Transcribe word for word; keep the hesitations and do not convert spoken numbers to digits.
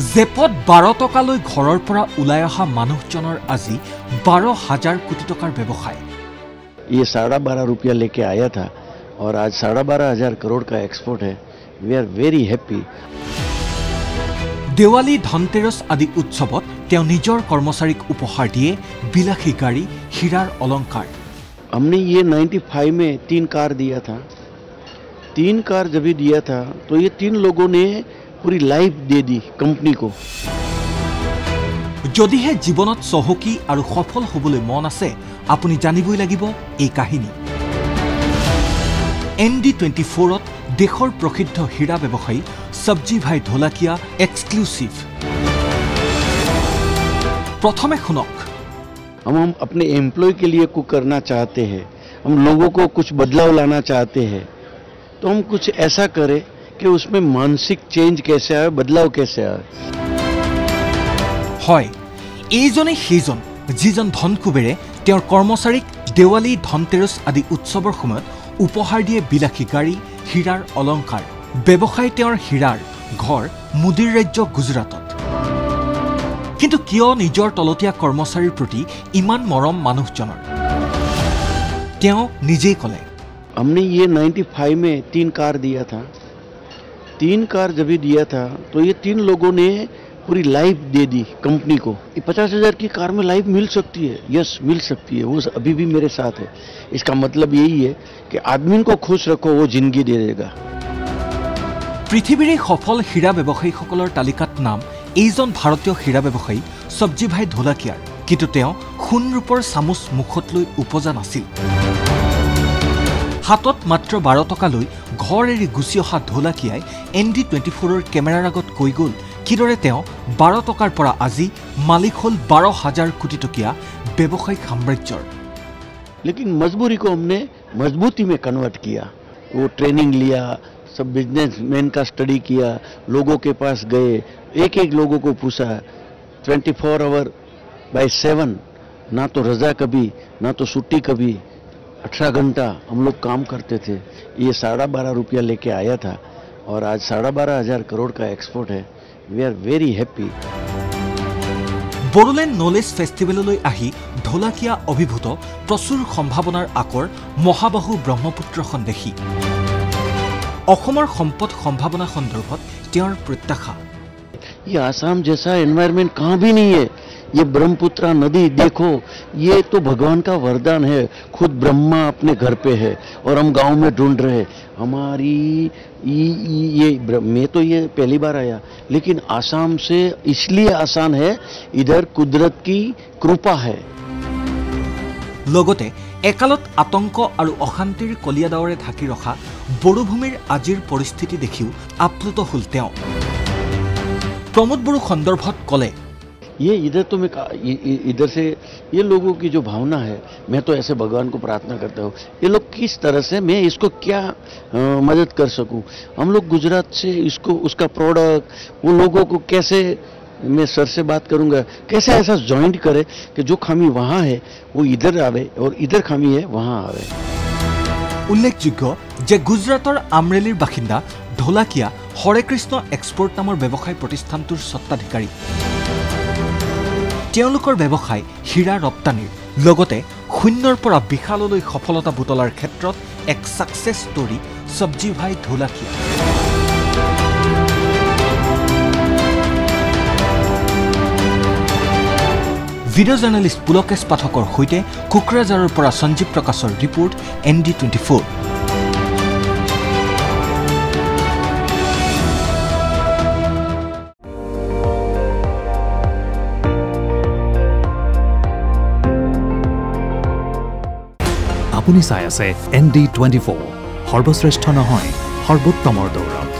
जेपत बारह टका लै घरर परा उलाय आहा मानुहजनर आजि बारह हज़ार कोटी टकार व्यवसाय। ये साढ़ा बारह रुपया लेके आया था और आज साढ़ा बारह हजार करोड़ का एक्सपोर्ट है। We are very happy. Diwali Dhanteras आदि उत्सवत तेओ निजर कर्मचारीक उपहार दिए बिलासी गाड़ी हीरार अलंकार। हमने ये पचानवे में तीन कार दिया था, तीन कार जब भी दिया था तो ये तीन लोगों ने पूरी लाइफ दे दी कंपनी को। जदिहे जीवन चहकी और सफल हबले मन आसे आपुनी जानिबई लागिब ए कहानी। एन डि चौबीस त देशर प्रसिद्ध हीरा व्यवसायी सब्जी भाई ढोलाकिया एक्सक्लूसिव। प्रथमे सुनक। हम हम अपने एम्प्लॉय के लिए कुछ करना चाहते हैं, हम लोगों को कुछ बदलाव लाना चाहते हैं, तो हम कुछ ऐसा करें कि उसमें मानसिक चेंज कैसे आए, बदलाव कैसे आए। होय एजने हेजन जिजन धन कुबेरे तेर कर्मचारीक देवाली धनतेरस आदि उत्सवर समय उपहार दिए बिलासी गाड़ी हीरार अलंकार। व्यवसाय तेर हीरार घर मुदिर राज्य गुजरातत। किन्तु कियो निजर तलतिया कर्मचारीर प्रति इमान मरम मानुहजनर तेओ निजे कले। हमने ये पचानवे में तीन कार दिया था, तीन कार जब भी दिया था तो ये तीन लोगों ने पूरी लाइफ दे दी कंपनी को। पचास हजार की कार में लाइफ मिल सकती है। यस, मिल सकती है। वो अभी भी मेरे साथ है। इसका मतलब यही है कि आदमी को खुश रखो, वो जिंदगी दे देगा। पृथ्वीर सफल हीरा व्यवसायी तालिकात नाम एजन भारतीय हीरा व्यवसायी सब्जी भाई ढोलाकियार। किन्तु तेओ खुन रूपर चामुच मुखत लै उपजा नासिल। हाथत मात्र बारह टका लै घर एरी गुसि अहा ढोलाकियाई एन डि चौबीस केमेरार आगत कै ग'ल किदरे तेओ बारह टकार परा आजि मालिक हल बारह हज़ार कोटी टकिया व्यवसायिक साम्राज्यर। लेकिन मजबूरी को हमने मजबूती में कन्वर्ट किया। वो ट्रेनिंग लिया, सब बिजनेसमैन का स्टडी किया, लोगों के पास गए, एक एक लोगों को पूछा। Twenty four hour by seven, ना तो रजा कभी, ना तो छुट्टी कभी, अठारह घंटा हम लोग काम करते थे। ये साढ़ा बारह रुपया लेके आया था और आज साढ़ा बारह हजार करोड़ का एक्सपोर्ट है। We are very happy. Bodoland knowledge festival आही ढोलाकिया अभिभूत प्रचुर सम्भावनार आकर महाबाहु ब्रह्मपुत्रखन देखी। अखोमर सम्पद सम्भावना सन्दर्भत तेर प्रत्याशा। ये आसाम जैसा एनवायरमेंट कहाँ भी नहीं है। ये ब्रह्मपुत्र नदी देखो, ये तो भगवान का वरदान है। खुद ब्रह्मा अपने घर पे है और हम गांव में ढूंढ रहे। हमारी ये मैं तो ये पहली बार आया, लेकिन आसाम से इसलिए आसान है, इधर कुदरत की कृपा है। लगते एकालत आतंक और अशांतिर कलिया दावरे ढाकि रखा बोडो भूमिर आजिर परिस्थिति देखिओ आप्लुत हल तेओ। प्रमोद बोरो सन्दर्भत कले। ये इधर तो मैं इधर से ये लोगों की जो भावना है, मैं तो ऐसे भगवान को प्रार्थना करता हूँ, ये लोग किस तरह से मैं इसको क्या आ, मदद कर सकूँ। हम लोग गुजरात से इसको उसका प्रोडक्ट वो लोगों को कैसे, मैं सर से बात करूँगा कैसे ऐसा जॉइंट करे कि जो खामी वहाँ है वो इधर आवे और इधर खामी है वहाँ आवे। उल्लेखयोग्य जे गुजरातर आमरेलिर बासिंदा ढोलाकिया हरेकृष्ण एक्सपोर्ट नाমৰ व्यवसाय प्रतिष्ठानটোৰ স্বত্বাধিকাৰী। তেওঁলোকৰ ব্যৱসায় হীৰা ৰপ্তানিৰ লগতে শূন্যৰ পৰা বিশাললৈ সফলতা বুটলাৰ ক্ষেত্ৰত এক সাকসেস ষ্টৰি সবজি ভাই ঢোলাকিয়া। ভিডিও জার্নালিস্ট পুলকেশ পাঠকৰ সৈতে কোকৰাঝাৰৰ পৰা সঞ্জীৱ প্ৰকাশৰ ৰিপৰ্ট এন ডি চৌবিশ। আপুনি চাই আছে এন ডি চৌবিশ, সৰ্বশ্ৰেষ্ঠ নহয় সৰ্বোত্তমৰ দৌৰত।